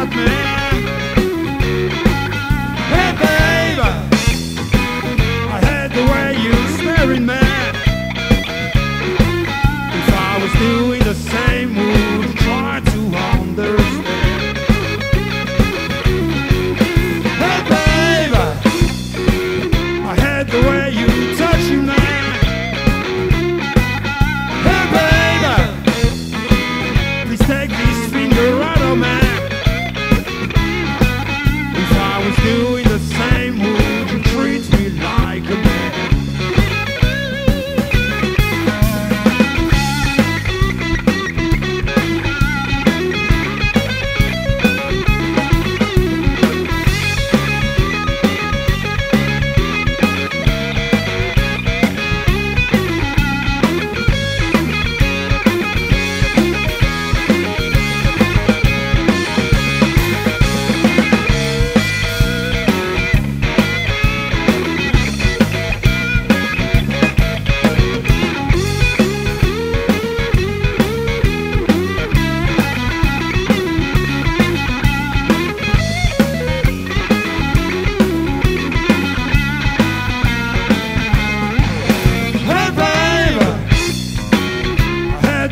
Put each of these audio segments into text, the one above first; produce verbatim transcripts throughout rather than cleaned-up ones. hot man. Hey babe, I hate the way you're staring, man. If I was doing the same, would try to understand. Hey babe, I hate the way you touch me, man. Hey babe, please take this finger out of me. Doing the same move, you treat me like a man.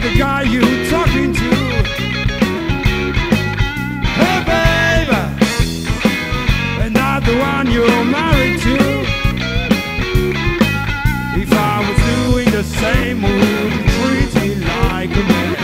The guy you talking to. Hey baby, and not the one you're married to. If I was doing the same, would you treat me like a man?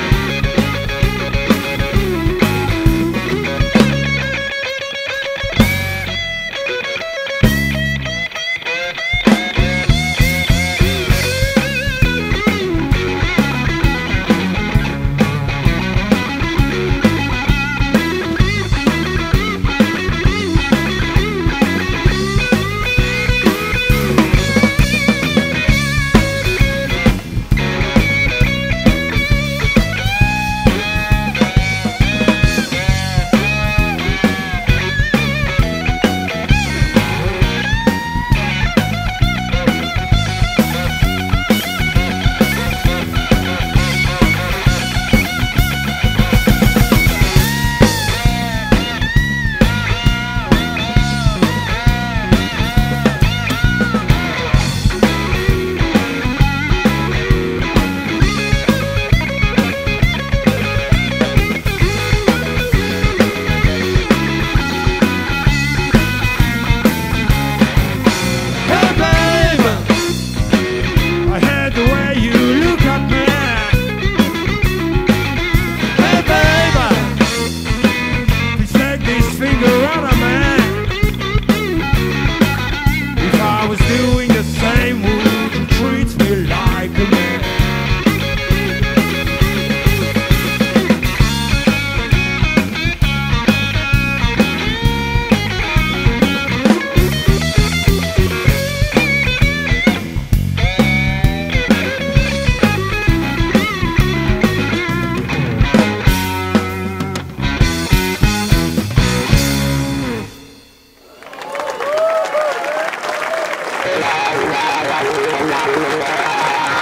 Down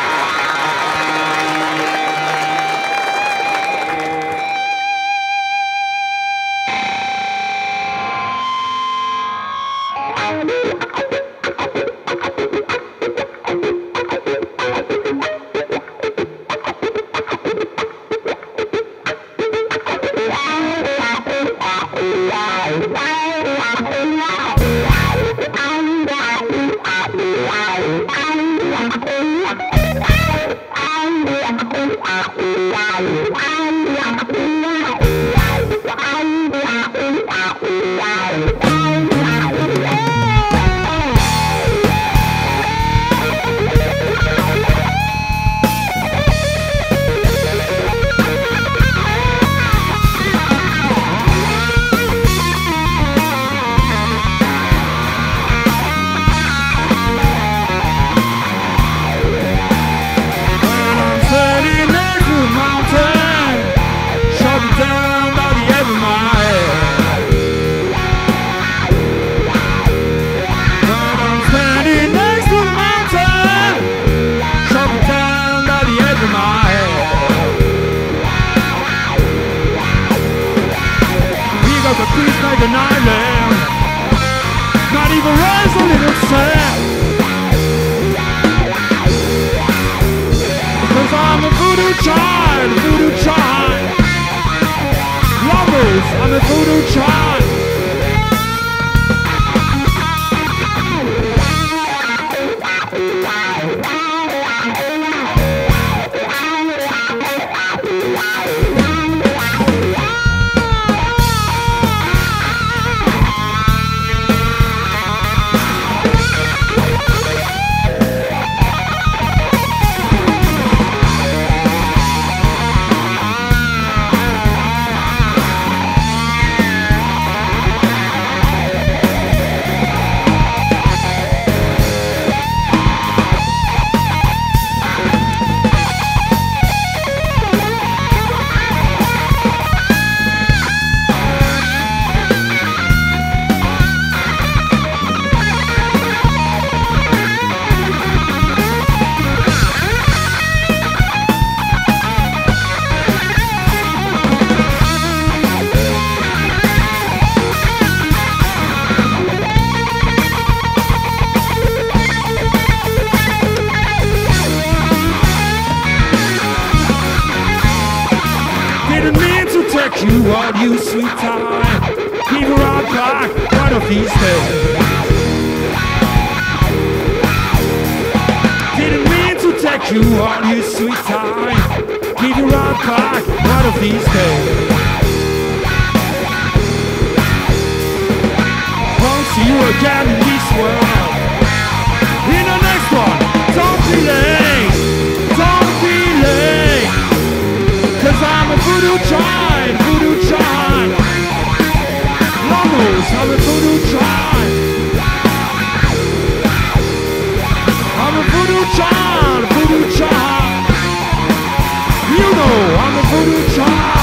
by the end of my head. child, voodoo child. Lovers, I'm a voodoo child. You all you sweet time, keep around back, one of these days. Didn't mean to take you all you sweet time, keep around back, one of these days. Won't see you again in this world. In the next one, don't be late, don't be late, 'cause I'm a voodoo child. I'm a voodoo child. I'm a voodoo child, voodoo child. You know I'm a voodoo child.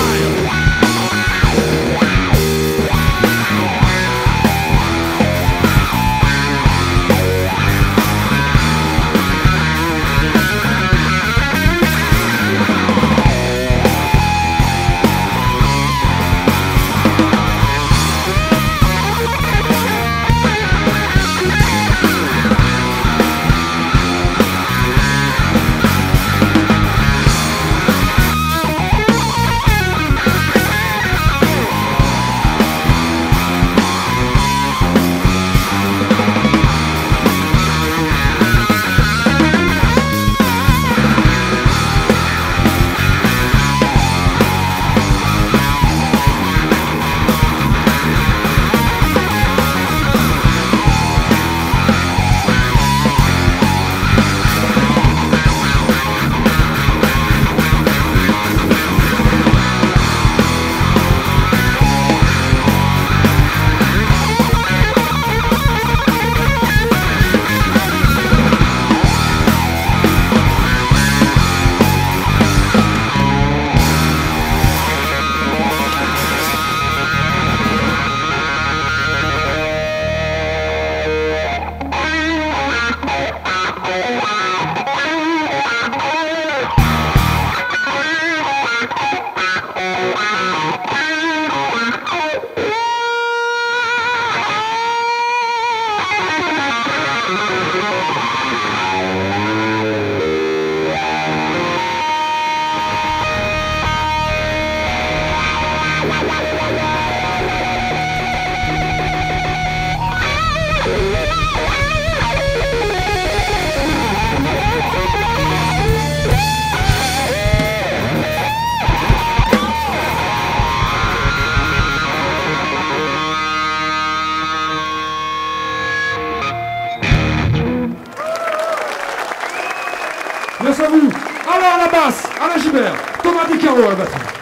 Merci à vous. Alain à la basse, Alain Gibert, Thomas Di Caro à la batterie.